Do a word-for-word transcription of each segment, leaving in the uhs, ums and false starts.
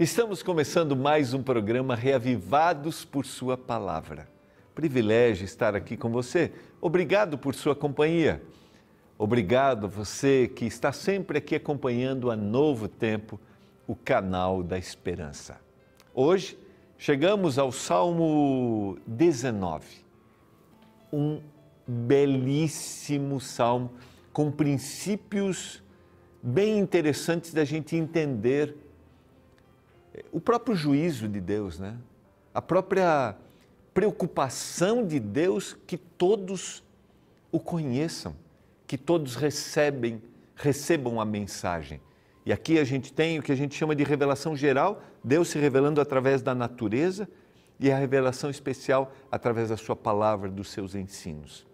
Estamos começando mais um programa Reavivados por Sua Palavra. Privilégio estar aqui com você. Obrigado por sua companhia. Obrigado a você que está sempre aqui acompanhando a Novo Tempo, o Canal da Esperança. Hoje, chegamos ao Salmo dezenove, um belíssimo salmo com princípios bem interessantes da gente entender o próprio juízo de Deus, né? A própria preocupação de Deus que todos o conheçam, que todos recebem, recebam a mensagem. E aqui a gente tem o que a gente chama de revelação geral, Deus se revelando através da natureza, e a revelação especial através da sua palavra, dos seus ensinos.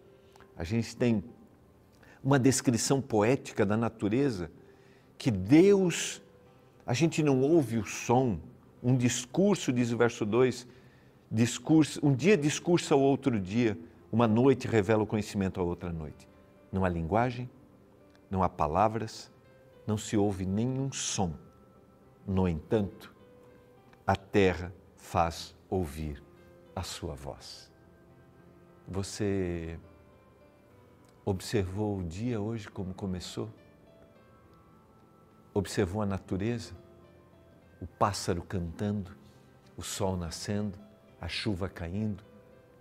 A gente tem uma descrição poética da natureza, que Deus... A gente não ouve o som, um discurso, diz o verso dois, discurso, um dia discursa ao outro dia, uma noite revela o conhecimento à outra noite. Não há linguagem, não há palavras, não se ouve nenhum som. No entanto, a terra faz ouvir a sua voz. Você observou o dia hoje como começou? Observou a natureza, o pássaro cantando, o sol nascendo, a chuva caindo,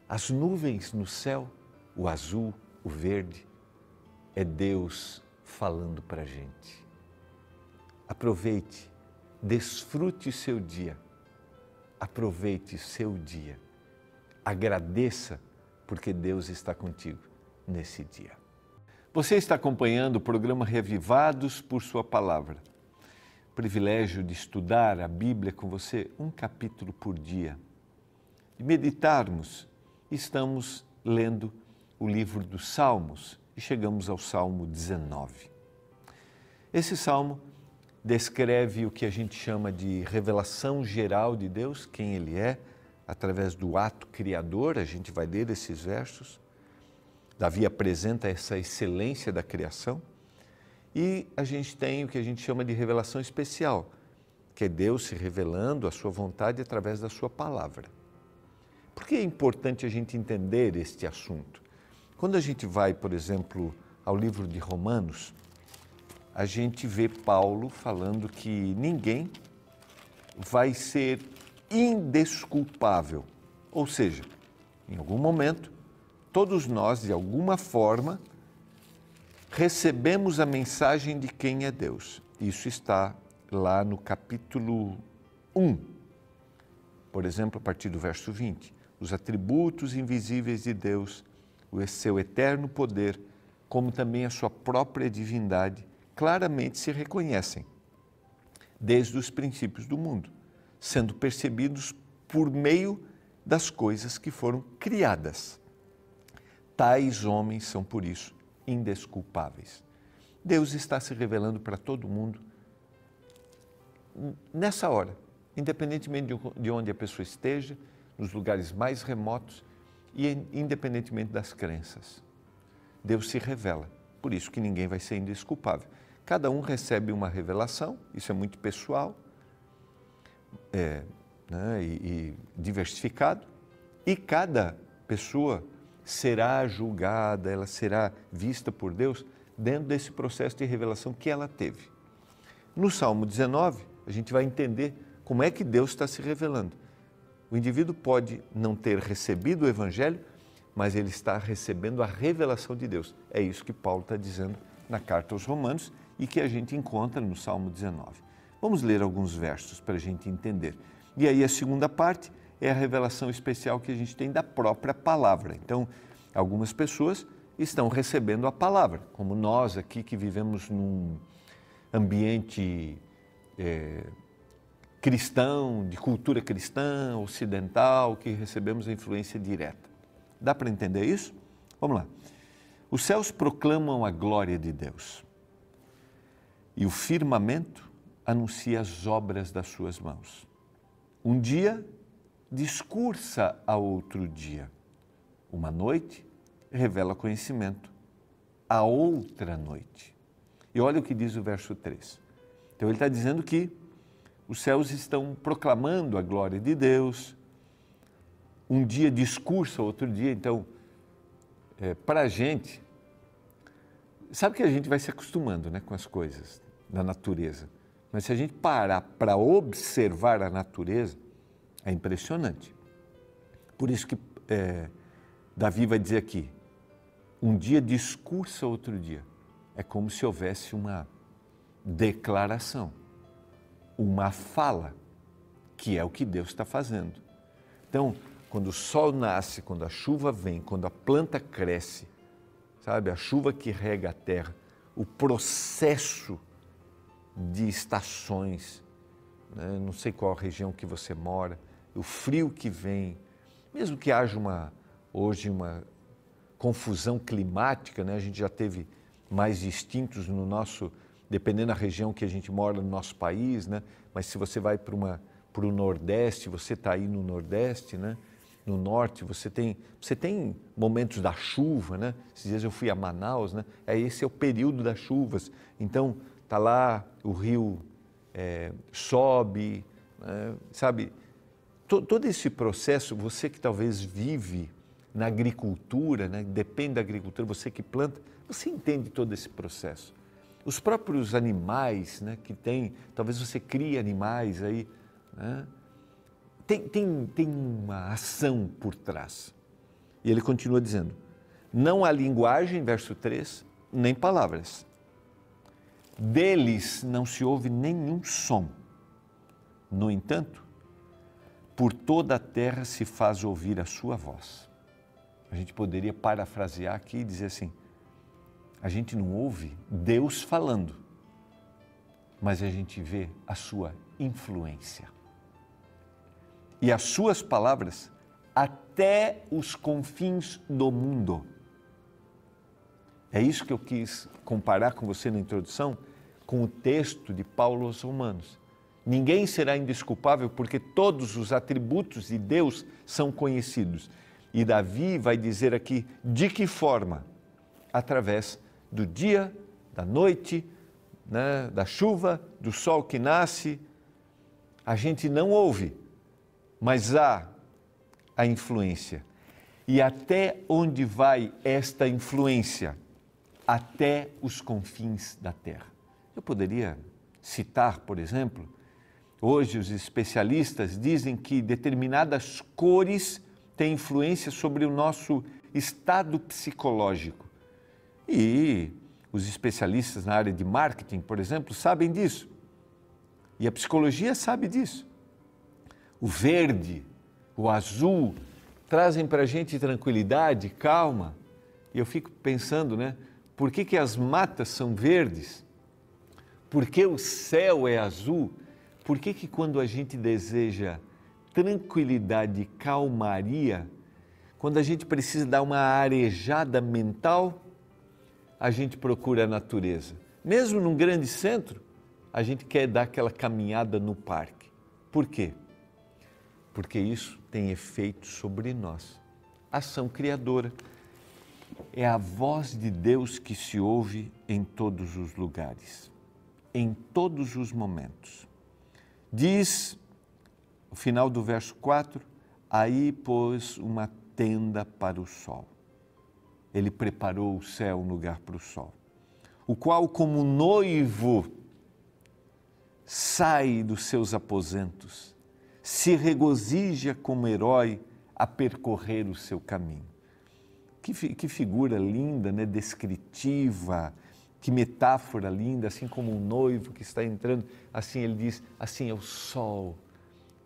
as nuvens no céu, o azul, o verde. É Deus falando para a gente. Aproveite, desfrute seu dia, aproveite seu dia, agradeça porque Deus está contigo nesse dia. Você está acompanhando o programa Reavivados por Sua Palavra. Privilégio de estudar a Bíblia com você um capítulo por dia. E meditarmos, estamos lendo o livro dos Salmos e chegamos ao Salmo dezenove. Esse Salmo descreve o que a gente chama de revelação geral de Deus, quem Ele é, através do ato criador. A gente vai ler esses versos. Davi apresenta essa excelência da criação e a gente tem o que a gente chama de revelação especial, que é Deus se revelando a sua vontade através da sua palavra. Por que é importante a gente entender este assunto? Quando a gente vai, por exemplo, ao livro de Romanos, a gente vê Paulo falando que ninguém vai ser indesculpável, ou seja, em algum momento, todos nós, de alguma forma, recebemos a mensagem de quem é Deus. Isso está lá no capítulo um, por exemplo, a partir do verso vinte. Os atributos invisíveis de Deus, o seu eterno poder, como também a sua própria divindade, claramente se reconhecem desde os princípios do mundo, sendo percebidos por meio das coisas que foram criadas. Tais homens são, por isso, indesculpáveis. Deus está se revelando para todo mundo nessa hora, independentemente de onde a pessoa esteja, nos lugares mais remotos e independentemente das crenças. Deus se revela, por isso que ninguém vai ser indesculpável. Cada um recebe uma revelação, isso é muito pessoal é, né, e, e diversificado, e cada pessoa será julgada, ela será vista por Deus dentro desse processo de revelação que ela teve. No Salmo dezenove, a gente vai entender como é que Deus está se revelando. O indivíduo pode não ter recebido o Evangelho, mas ele está recebendo a revelação de Deus. É isso que Paulo está dizendo na carta aos Romanos e que a gente encontra no Salmo dezenove. Vamos ler alguns versos para a gente entender. E aí a segunda parte é a revelação especial que a gente tem da própria palavra. Então, algumas pessoas estão recebendo a palavra, como nós aqui que vivemos num ambiente é, cristão, de cultura cristã, ocidental, que recebemos a influência direta. Dá para entender isso? Vamos lá. Os céus proclamam a glória de Deus e o firmamento anuncia as obras das suas mãos. Um dia discursa a outro dia, uma noite revela conhecimento a outra noite. E olha o que diz o verso três. Então ele está dizendo que Os céus estão proclamando a glória de Deus. Um dia discursa, outro dia. Então, é, para a gente, sabe que a gente vai se acostumando, né, com as coisas da natureza. Mas se a gente parar para observar a natureza, é impressionante. Por isso que é, Davi vai dizer aqui, um dia discursa outro dia. É como se houvesse uma declaração, uma fala, que é o que Deus está fazendo. Então, quando o sol nasce, quando a chuva vem, quando a planta cresce, sabe, a chuva que rega a terra, o processo de estações, né? Não sei qual região que você mora, o frio que vem, mesmo que haja uma, hoje uma confusão climática, né? A gente já teve mais distintos no nosso, dependendo da região que a gente mora no nosso país, né? Mas se você vai para uma, para o Nordeste, você está aí no Nordeste, né? No Norte, você tem, você tem momentos da chuva, né? Esses dias eu fui a Manaus, né? É, esse é o período das chuvas, então está lá, o rio é, sobe, né? Sabe? Todo, todo esse processo, você que talvez vive na agricultura, né? Depende da agricultura, você que planta, você entende todo esse processo. Os próprios animais, né, que tem, talvez você crie animais aí, né, tem, tem, tem uma ação por trás. E ele continua dizendo, não há linguagem, verso três, nem palavras. Deles não se ouve nenhum som. No entanto, por toda a terra se faz ouvir a sua voz. A gente poderia parafrasear aqui e dizer assim, a gente não ouve Deus falando, mas a gente vê a sua influência. E as suas palavras até os confins do mundo. É isso que eu quis comparar com você na introdução, com o texto de Paulo aos Romanos. Ninguém será indesculpável porque todos os atributos de Deus são conhecidos. E Davi vai dizer aqui de que forma? Através do dia, da noite, né, da chuva, do sol que nasce. A gente não ouve, mas há a influência. E até onde vai esta influência? Até os confins da terra. Eu poderia citar, por exemplo, hoje os especialistas dizem que determinadas cores têm influência sobre o nosso estado psicológico. E os especialistas na área de marketing, por exemplo, sabem disso. E a psicologia sabe disso. O verde, o azul, trazem para a gente tranquilidade, calma. E eu fico pensando, né? Por que que as matas são verdes? Por que o céu é azul? Por que que quando a gente deseja tranquilidade e calmaria, quando a gente precisa dar uma arejada mental, a gente procura a natureza? Mesmo num grande centro, a gente quer dar aquela caminhada no parque. Por quê? Porque isso tem efeito sobre nós. Ação criadora. É a voz de Deus que se ouve em todos os lugares, em todos os momentos. Diz, no final do verso quatro, aí pôs uma tenda para o sol. Ele preparou o céu, um lugar para o sol, o qual como noivo sai dos seus aposentos, se regozija como herói a percorrer o seu caminho. Que, que figura linda, né? Descritiva, que metáfora linda, assim como um noivo que está entrando, assim ele diz, assim é o sol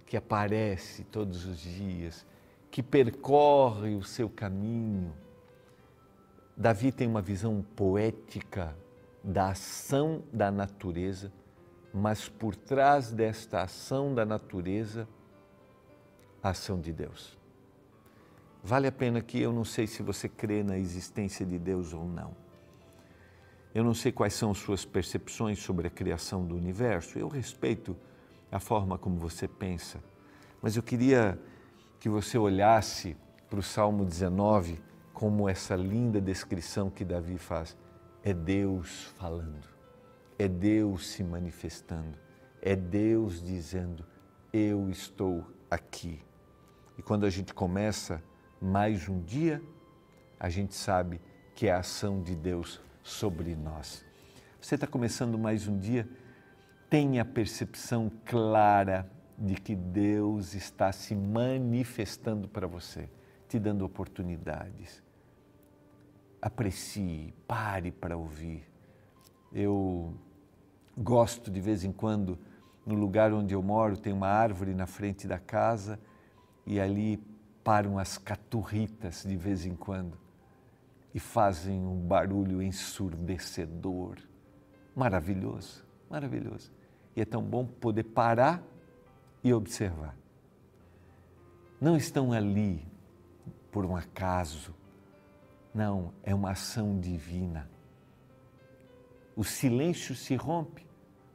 que aparece todos os dias, que percorre o seu caminho. Davi tem uma visão poética da ação da natureza, mas por trás desta ação da natureza, a ação de Deus. Vale a pena que eu não sei se você crê na existência de Deus ou não. Eu não sei quais são suas percepções sobre a criação do universo. Eu respeito a forma como você pensa. Mas eu queria que você olhasse para o Salmo dezenove como essa linda descrição que Davi faz. É Deus falando. É Deus se manifestando. é Deus dizendo, eu estou aqui. E quando a gente começa mais um dia, a gente sabe que é a ação de Deus sobre nós. Você está começando mais um dia, tenha a percepção clara de que Deus está se manifestando para você, te dando oportunidades. Aprecie, pare para ouvir. Eu gosto de vez em quando, no lugar onde eu moro, tem uma árvore na frente da casa e ali param as caturritas de vez em quando e fazem um barulho ensurdecedor. Maravilhoso, maravilhoso. E é tão bom poder parar e observar. Não estão ali por um acaso, não, é uma ação divina. O silêncio se rompe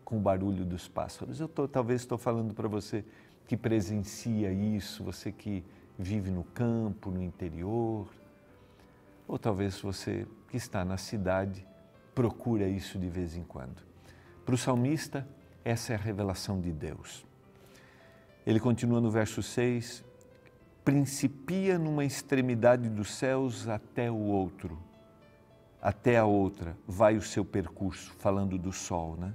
com o barulho dos pássaros. Eu tô, talvez estou falando para você que presencia isso, você que vive no campo, no interior, ou talvez você que está na cidade, procura isso de vez em quando. Para o salmista, essa é a revelação de Deus. Ele continua no verso seis, principia numa extremidade dos céus até o outro, até a outra, vai o seu percurso, falando do sol, né?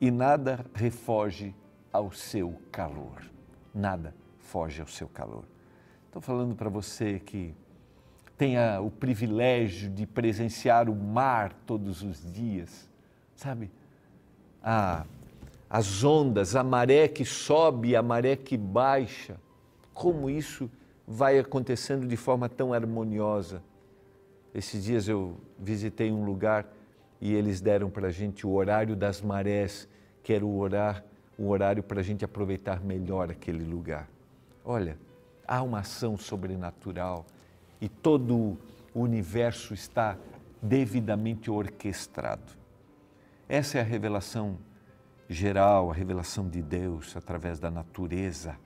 E nada refoge ao seu calor, nada foge ao seu calor. Estou falando para você que tenha o privilégio de presenciar o mar todos os dias, sabe? Ah, as ondas, a maré que sobe, a maré que baixa, como isso vai acontecendo de forma tão harmoniosa. Esses dias eu visitei um lugar e eles deram para a gente o horário das marés, que era o horário, o horário para a gente aproveitar melhor aquele lugar. Olha, há uma ação sobrenatural e todo o universo está devidamente orquestrado. Essa é a revelação geral, a revelação de Deus através da natureza.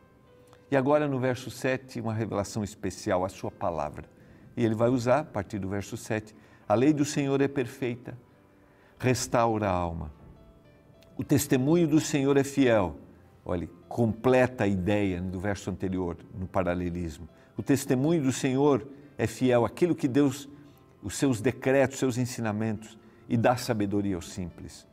E agora no verso sete, uma revelação especial, a sua palavra. E ele vai usar, a partir do verso sete, a lei do Senhor é perfeita, restaura a alma. O testemunho do Senhor é fiel. Olha, completa a ideia do verso anterior, no paralelismo. O testemunho do Senhor é fiel, aquilo que Deus, os seus decretos, seus ensinamentos, e dá sabedoria aos simples.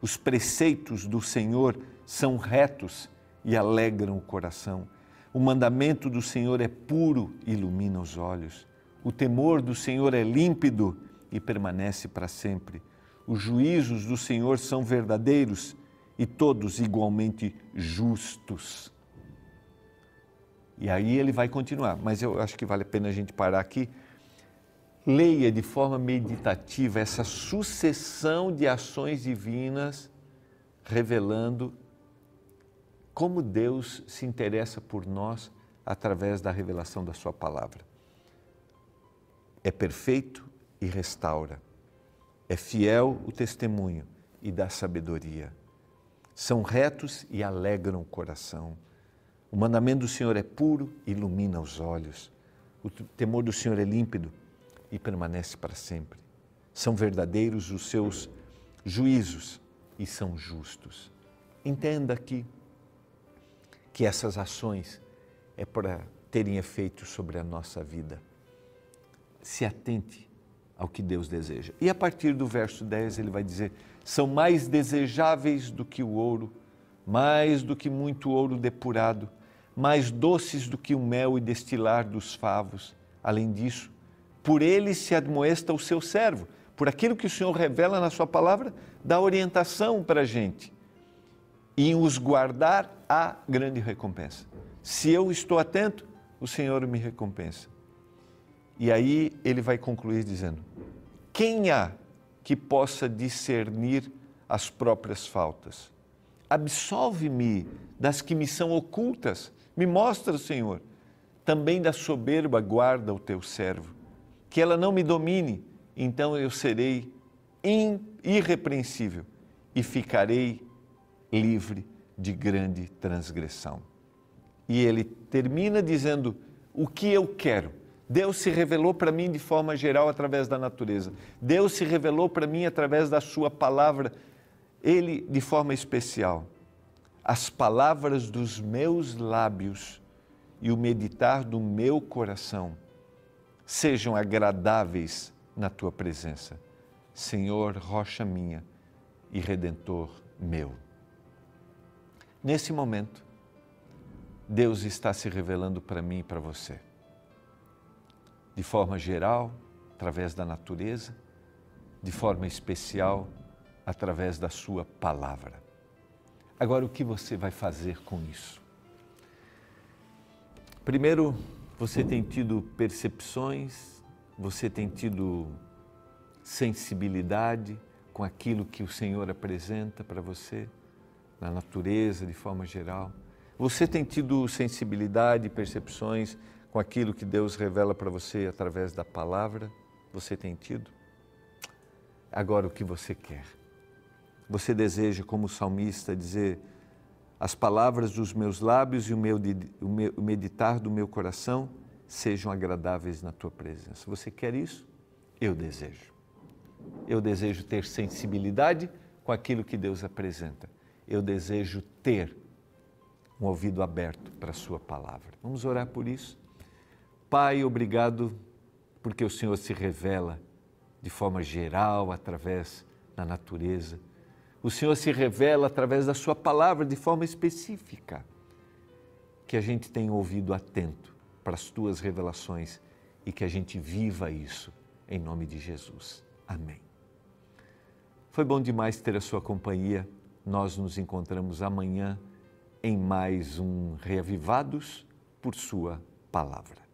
Os preceitos do Senhor são retos e alegram o coração. O mandamento do Senhor é puro e ilumina os olhos. O temor do Senhor é límpido e permanece para sempre. Os juízos do Senhor são verdadeiros e todos igualmente justos. E aí ele vai continuar, mas eu acho que vale a pena a gente parar aqui. Leia de forma meditativa essa sucessão de ações divinas revelando como Deus se interessa por nós através da revelação da sua palavra. É perfeito e restaura. É fiel o testemunho e dá sabedoria. São retos e alegram o coração. O mandamento do Senhor é puro e ilumina os olhos. O temor do Senhor é límpido e permanece para sempre. São verdadeiros os seus juízos e são justos. Entenda aqui que essas ações é para terem efeito sobre a nossa vida. Se atente ao que Deus deseja. E a partir do verso dez ele vai dizer, são mais desejáveis do que o ouro, mais do que muito ouro depurado, mais doces do que o mel e destilar dos favos. Além disso, por ele se admoesta o seu servo. Por aquilo que o Senhor revela na sua palavra, dá orientação para a gente. E em os guardar há grande recompensa. Se eu estou atento, o Senhor me recompensa. E aí ele vai concluir dizendo, quem há que possa discernir as próprias faltas? Absolve-me das que me são ocultas, me mostra, Senhor. Também da soberba guarda o teu servo, que ela não me domine, então eu serei irrepreensível e ficarei livre de grande transgressão. E ele termina dizendo, o que eu quero? Deus se revelou para mim de forma geral através da natureza. Deus se revelou para mim através da sua palavra, ele de forma especial. as palavras dos meus lábios e o meditar do meu coração sejam agradáveis na tua presença, Senhor, rocha minha e redentor meu. Nesse momento, Deus está se revelando para mim e para você, de forma geral, através da natureza, de forma especial, através da sua palavra. Agora, o que você vai fazer com isso? Primeiro, você tem tido percepções, você tem tido sensibilidade com aquilo que o Senhor apresenta para você, na natureza, de forma geral. Você tem tido sensibilidade e percepções com aquilo que Deus revela para você através da palavra? Você tem tido? Agora, o que você quer? Você deseja, como o salmista, dizer: as palavras dos meus lábios e o meu, o meu, o meditar do meu coração sejam agradáveis na tua presença. Você quer isso? Eu desejo. Eu desejo ter sensibilidade com aquilo que Deus apresenta. Eu desejo ter um ouvido aberto para a sua palavra. Vamos orar por isso? Pai, obrigado porque o Senhor se revela de forma geral, através da natureza. O Senhor se revela através da sua palavra de forma específica. Que a gente tenha um ouvido atento para as tuas revelações e que a gente viva isso em nome de Jesus. Amém. Foi bom demais ter a sua companhia. Nós nos encontramos amanhã em mais um Reavivados por Sua Palavra.